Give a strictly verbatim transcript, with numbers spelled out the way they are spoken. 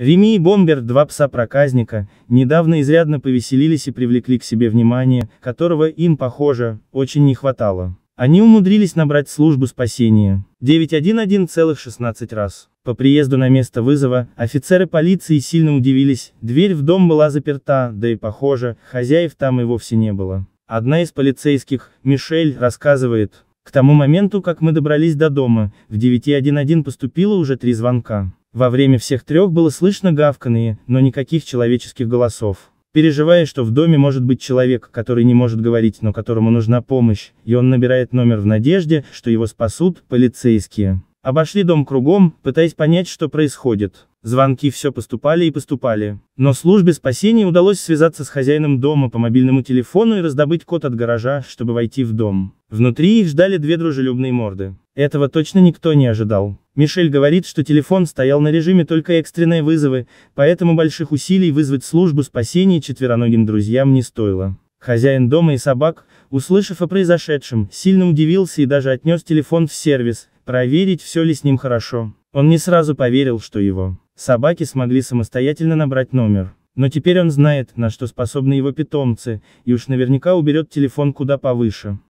Реми и Бомбер, два пса-проказника, недавно изрядно повеселились и привлекли к себе внимание, которого им, похоже, очень не хватало. Они умудрились набрать службу спасения девять один один целых шестнадцать раз. По приезду на место вызова, офицеры полиции сильно удивились, дверь в дом была заперта, да и, похоже, хозяев там и вовсе не было. Одна из полицейских, Мишель, рассказывает: к тому моменту, как мы добрались до дома, в девять один один поступило уже три звонка. Во время всех трех было слышно гавканье, но никаких человеческих голосов. Переживая, что в доме может быть человек, который не может говорить, но которому нужна помощь, и он набирает номер в надежде, что его спасут полицейские. Обошли дом кругом, пытаясь понять, что происходит. Звонки все поступали и поступали. Но службе спасения удалось связаться с хозяином дома по мобильному телефону и раздобыть код от гаража, чтобы войти в дом. Внутри их ждали две дружелюбные морды. Этого точно никто не ожидал. Мишель говорит, что телефон стоял на режиме только экстренные вызовы, поэтому больших усилий вызвать службу спасения четвероногим друзьям не стоило. Хозяин дома и собак, услышав о произошедшем, сильно удивился и даже отнес телефон в сервис, проверить, все ли с ним хорошо. Он не сразу поверил, что его собаки смогли самостоятельно набрать номер. Но теперь он знает, на что способны его питомцы, и уж наверняка уберет телефон куда повыше.